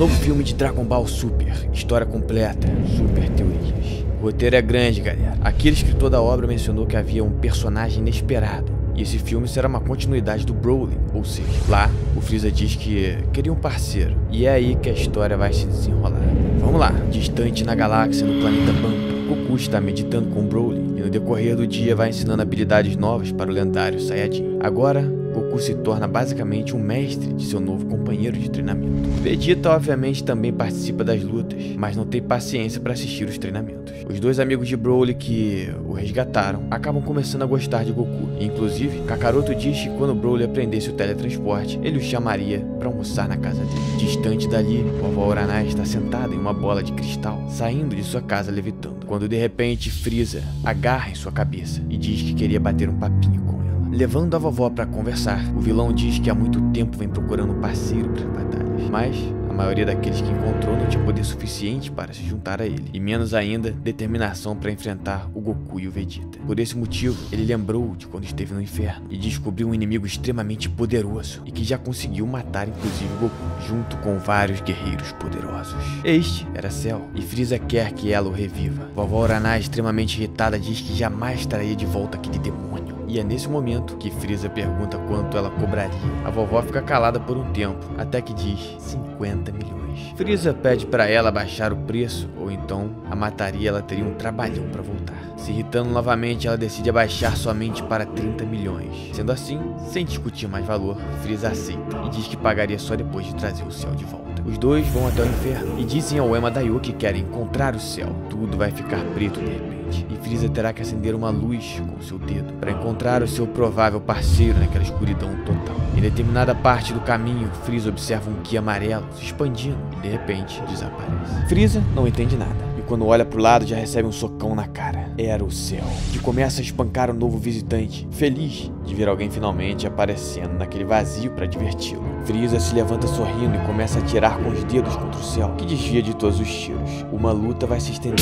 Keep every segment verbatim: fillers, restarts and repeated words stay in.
Novo filme de Dragon Ball Super. História completa. Super teorias. O roteiro é grande, galera. Aquele escritor da obra mencionou que havia um personagem inesperado. E esse filme será uma continuidade do Broly. Ou seja, lá o Freeza diz que queria um parceiro. E é aí que a história vai se desenrolar. Vamos lá. Distante na galáxia, no planeta Vampa, Goku está meditando com Broly. E no decorrer do dia vai ensinando habilidades novas para o lendário Saiyajin. Agora... Goku se torna basicamente um mestre de seu novo companheiro de treinamento. Vegeta obviamente também participa das lutas, mas não tem paciência para assistir os treinamentos. Os dois amigos de Broly que o resgataram acabam começando a gostar de Goku. Inclusive, Kakaroto diz que quando Broly aprendesse o teletransporte, ele o chamaria para almoçar na casa dele. Distante dali, a vovó Uranai está sentada em uma bola de cristal, saindo de sua casa levitando. Quando de repente Freeza agarra em sua cabeça e diz que queria bater um papinho com ela. Levando a vovó para conversar, o vilão diz que há muito tempo vem procurando um parceiro para as batalhas, mas a maioria daqueles que encontrou não tinha poder suficiente para se juntar a ele, e menos ainda, determinação para enfrentar o Goku e o Vegeta. Por esse motivo, ele lembrou de quando esteve no inferno, e descobriu um inimigo extremamente poderoso, e que já conseguiu matar inclusive o Goku, junto com vários guerreiros poderosos. Este era Cell, e Freeza quer que ela o reviva. Vovó Uranai, extremamente irritada, diz que jamais traria de volta aquele demônio. E é nesse momento que Freeza pergunta quanto ela cobraria. A vovó fica calada por um tempo, até que diz cinquenta milhões. Freeza pede para ela baixar o preço, ou então a mataria e ela teria um trabalhão para voltar. Se irritando novamente, ela decide abaixar somente para trinta milhões. Sendo assim, sem discutir mais valor, Freeza aceita e diz que pagaria só depois de trazer o céu de volta. Os dois vão até o inferno e dizem ao Enma Daio que querem encontrar o céu. Tudo vai ficar preto de repente e Freeza terá que acender uma luz com seu dedo para encontrar o seu provável parceiro naquela escuridão total. Em determinada parte do caminho, Freeza observa um ki amarelo se expandindo e de repente desaparece. Freeza não entende nada. Quando olha pro lado, já recebe um socão na cara. Era o Cell, que começa a espancar o novo visitante, feliz de ver alguém finalmente aparecendo naquele vazio para diverti-lo. Freeza se levanta sorrindo e começa a atirar com os dedos contra o Cell, que desvia de todos os tiros. Uma luta vai se estender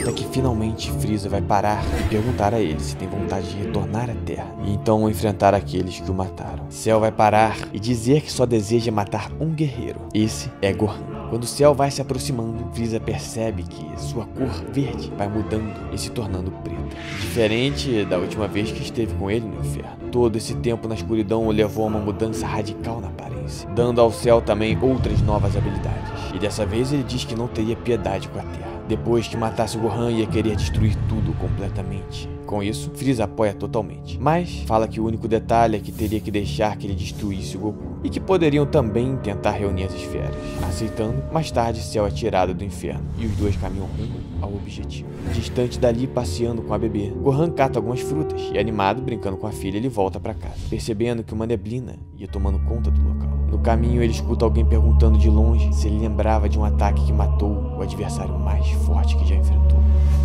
até que finalmente Freeza vai parar e perguntar a ele se tem vontade de retornar à Terra, e então enfrentar aqueles que o mataram. Cell vai parar e dizer que só deseja matar um guerreiro. Esse é Gohan. Quando o céu vai se aproximando, Freeza percebe que sua cor verde vai mudando e se tornando preta. Diferente da última vez que esteve com ele no inferno. Todo esse tempo na escuridão o levou a uma mudança radical na aparência, dando ao céu também outras novas habilidades. E dessa vez ele diz que não teria piedade com a Terra. Depois que matasse o Gohan, ia querer destruir tudo completamente. Com isso, Freeza apoia totalmente, mas fala que o único detalhe é que teria que deixar que ele destruísse o Goku, e que poderiam também tentar reunir as esferas. Aceitando, mais tarde Cell é tirado do inferno, e os dois caminham rumo ao objetivo. Distante dali, passeando com a bebê, Gohan cata algumas frutas, e animado, brincando com a filha, ele volta para casa, percebendo que uma neblina ia tomando conta do local. No caminho, ele escuta alguém perguntando de longe se ele lembrava de um ataque que matou o adversário mais forte que já enfrentou.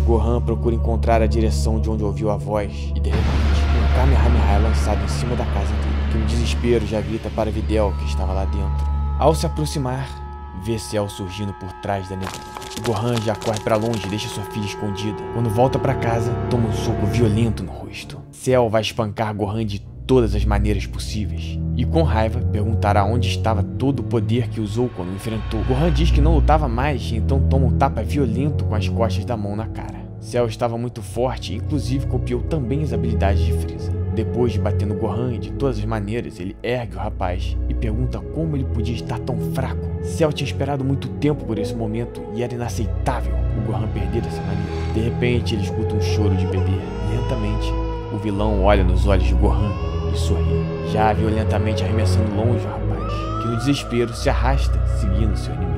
Gohan procura encontrar a direção de onde ouviu a voz e, de repente, um Kamehameha é lançado em cima da casa dele, que no desespero já grita para Videl, que estava lá dentro. Ao se aproximar, vê Cell surgindo por trás da neblina. Gohan já corre pra longe e deixa sua filha escondida. Quando volta pra casa, toma um soco violento no rosto. Cell vai espancar Gohan de todas as maneiras possíveis, e com raiva perguntará onde estava todo o poder que usou quando enfrentou. Gohan diz que não lutava mais, então toma um tapa violento com as costas da mão na cara. Cell estava muito forte, inclusive copiou também as habilidades de Freeza. Depois de bater no Gohan de todas as maneiras, ele ergue o rapaz e pergunta como ele podia estar tão fraco. Cell tinha esperado muito tempo por esse momento e era inaceitável o Gohan perder dessa maneira. De repente ele escuta um choro de bebê. Lentamente, o vilão olha nos olhos de Gohan e sorri, já violentamente arremessando longe o rapaz, que no desespero se arrasta, seguindo seu inimigo.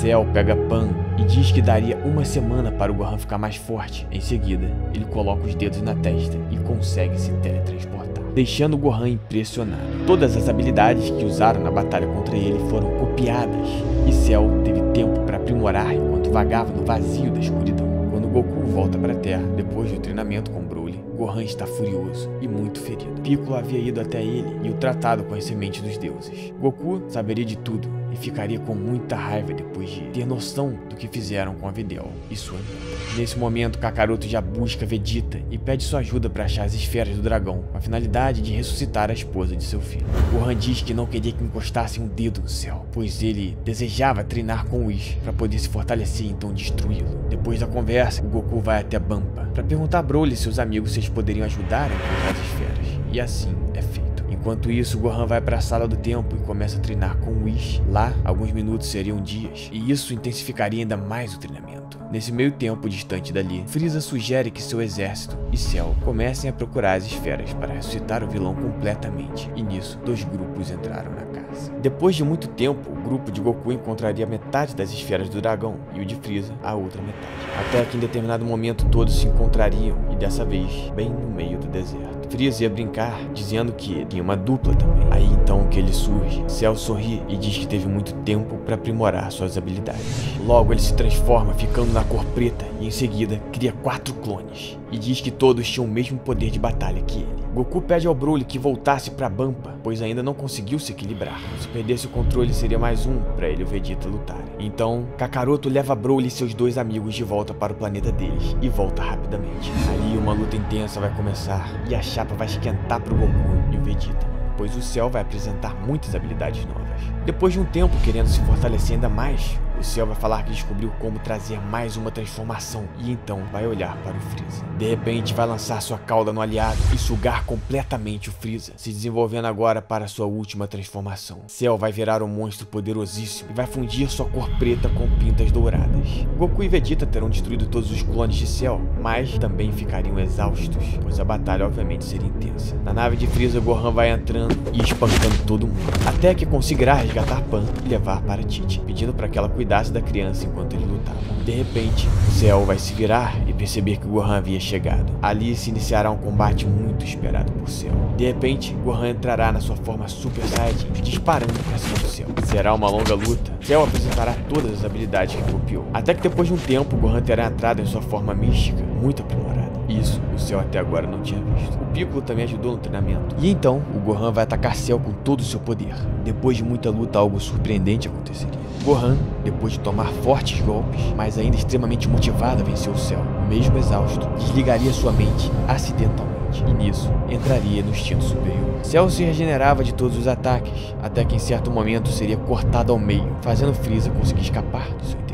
Cell pega Pan e diz que daria uma semana para o Gohan ficar mais forte. Em seguida, ele coloca os dedos na testa e consegue se teletransportar, deixando o Gohan impressionado. Todas as habilidades que usaram na batalha contra ele foram copiadas, e Cell teve tempo para aprimorar enquanto vagava no vazio da escuridão. Quando Goku volta para a Terra, depois do treinamento com Broly, Gohan está furioso e muito ferido. Piccolo havia ido até ele e o tratado com as sementes dos deuses. Goku saberia de tudo e ficaria com muita raiva depois de ter noção do que fizeram com a Videl e sua amiga. Nesse momento, Kakaroto já busca Vegeta e pede sua ajuda para achar as esferas do dragão, com a finalidade de ressuscitar a esposa de seu filho. Gohan diz que não queria que encostasse um dedo no céu, pois ele desejava treinar com Whis para poder se fortalecer e então destruí-lo. Depois da conversa, o Goku vai até Vampa para perguntar a Broly e seus amigos se eles poderiam ajudar a encontrar as esferas, e assim é feito. Enquanto isso, Gohan vai para a sala do tempo e começa a treinar com Whis. Lá, alguns minutos seriam dias, e isso intensificaria ainda mais o treinamento. Nesse meio tempo distante dali, Freeza sugere que seu exército e Cell comecem a procurar as esferas para ressuscitar o vilão completamente, e nisso, dois grupos entraram na casa. Depois de muito tempo, o grupo de Goku encontraria metade das esferas do dragão, e o de Freeza a outra metade. Até que em determinado momento todos se encontrariam, e dessa vez, bem no meio do deserto. Freeza ia brincar, dizendo que tinha uma dupla também. Aí então que ele surge. Cell sorri e diz que teve muito tempo para aprimorar suas habilidades. Logo ele se transforma, ficando na cor preta, e em seguida cria quatro clones, e diz que todos tinham o mesmo poder de batalha que ele. Goku pede ao Broly que voltasse para Vampa, pois ainda não conseguiu se equilibrar. Se perdesse o controle seria mais um para ele e o Vegeta lutarem. Então Kakaroto leva Broly e seus dois amigos de volta para o planeta deles, e volta rapidamente. Ali uma luta intensa vai começar, e a chapa vai esquentar para o Goku e o Vegeta, pois o Cell vai apresentar muitas habilidades novas. Depois de um tempo querendo se fortalecer ainda mais, o Cell vai falar que descobriu como trazer mais uma transformação, e então vai olhar para o Freeza. De repente vai lançar sua cauda no aliado e sugar completamente o Freeza, se desenvolvendo agora para sua última transformação. Cell vai virar um monstro poderosíssimo e vai fundir sua cor preta com pintas douradas. Goku e Vegeta terão destruído todos os clones de Cell, mas também ficariam exaustos, pois a batalha obviamente seria intensa. Na nave de Freeza, Gohan vai entrando e espancando todo mundo, até que conseguirá resgatar Pan e levar para Chichi, pedindo para que ela cuide da criança enquanto ele lutava. De repente, Cell vai se virar e perceber que Gohan havia chegado. Ali se iniciará um combate muito esperado por Cell. De repente, Gohan entrará na sua forma Super Saiyajin, disparando para cima do Cell. Será uma longa luta. Cell apresentará todas as habilidades que copiou, até que depois de um tempo, Gohan terá entrado em sua forma mística, muito aprimorada. Isso o Cell até agora não tinha visto. O Piccolo também ajudou no treinamento. E então, o Gohan vai atacar Cell com todo o seu poder. Depois de muita luta, algo surpreendente aconteceria. Gohan, depois de tomar fortes golpes, mas ainda extremamente motivado a vencer o Cell, mesmo exausto, desligaria sua mente acidentalmente. E nisso, entraria no instinto superior. Cell se regenerava de todos os ataques, até que em certo momento seria cortado ao meio, fazendo Freeza conseguir escapar do seu interior.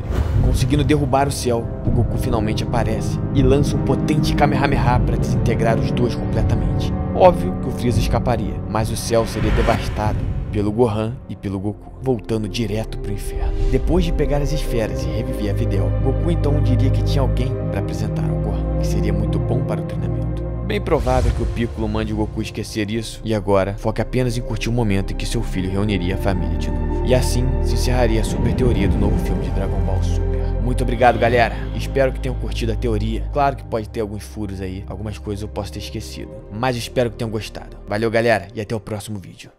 Conseguindo derrubar o Cell, o Goku finalmente aparece e lança um potente Kamehameha para desintegrar os dois completamente. Óbvio que o Freeza escaparia, mas o Cell seria devastado pelo Gohan e pelo Goku, voltando direto para o inferno. Depois de pegar as esferas e reviver a Videl, Goku então diria que tinha alguém para apresentar ao Gohan, que seria muito bom para o treinamento. Bem provável que o Piccolo mande o Goku esquecer isso, e agora foca apenas em curtir o momento em que seu filho reuniria a família de novo. E assim se encerraria a super teoria do novo filme de Dragon Ball Super. Muito obrigado, galera. Espero que tenham curtido a teoria. Claro que pode ter alguns furos aí, algumas coisas eu posso ter esquecido, mas espero que tenham gostado. Valeu, galera, e até o próximo vídeo.